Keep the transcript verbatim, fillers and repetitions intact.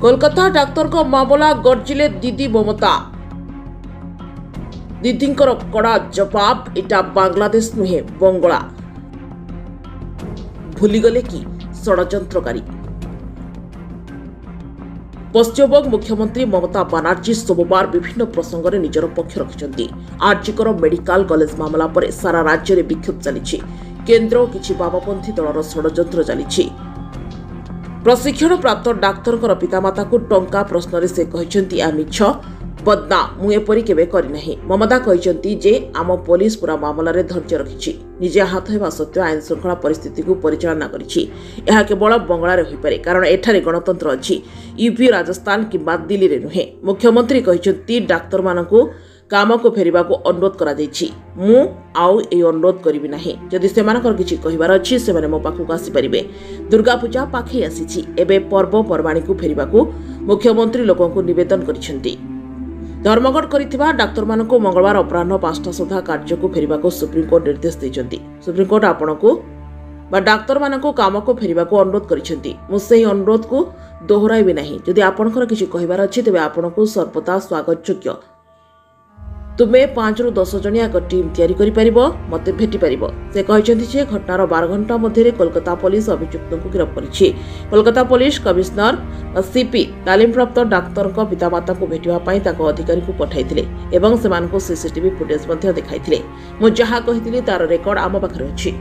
Kolkata doctor को मामला गर्जिले दीदी ममता। दीदी कड़ा जवाब, इटा बांग्लादेश नुहे बंगला। भूलीगले कि षड़यंत्रकारी। पश्चिमबंग मुख्यमंत्री ममता बनार्जी सोमवार विभिन्न प्रसंग में निजर पक्ष रखिंट। आरजिकर मेडिकल कॉलेज मामला पर सारा राज्य में विक्षोभ चली। केन्द्र और किसी वामपंथी दलर षड़यंत्र चली। प्रशिक्षण प्राप्त डाक्तर पितामाता को टंका प्रश्न से कहते आ मिछ बदना मुपरी केवे करिनाही। ममता कहते जे आम पुलिस पूरा मामलें धैर्य रखी, निजे आहत होगा सत्वे आईन श्रृंखला परिस्थिति को परिचालना करवल बंगलार होपे, कारण एठारे गणतंत्र अच्छी यूपी राजस्थान किंबा दिल्ली में नुहे। मुख्यमंत्री कहते डाक्तर मान काम को फेर अनुरोध कर अनुरोध करी ना, जदि से किसी कहबार अच्छी से मो पाखक आसपारे। दुर्गा पूजा पाखे आसी पर्वपर्वाणी को फेर मुख्यमंत्री लोक नवेदन कर। धर्मगढ़ करिथिबा डाक्तर मानक मंगलवार अपराह्न पांचटा सुधा कार्य को फेर सुप्रीमकोर्ट निर्देश देते। सुप्रीमकोर्ट आपण को डाक्तर मानक काम को फेर अनुरोध करते अनुरोध को दोहराइबी नहीं। जदि आपणकर किसी कहबार अच्छी तेज आपण को सर्वदा स्वागत योग्य। तुम्हें पांच रु दस जनिया एक टीम तैयारी करिपार मत भेटी पार। से कहते जे घटनार बार घंटा मध्य कोलकाता पुलिस अभियुक्त को गिरफ्त करी। कोलकाता पुलिस कमिश्नर सीपी तालीमप्राप्त डाक्तर पितामाता को भेटापी अधिकारी को पठाई। सीसीटीवी फुटेज देखाई। मुझे तार रेकर्ड आम पाखे अच्छी।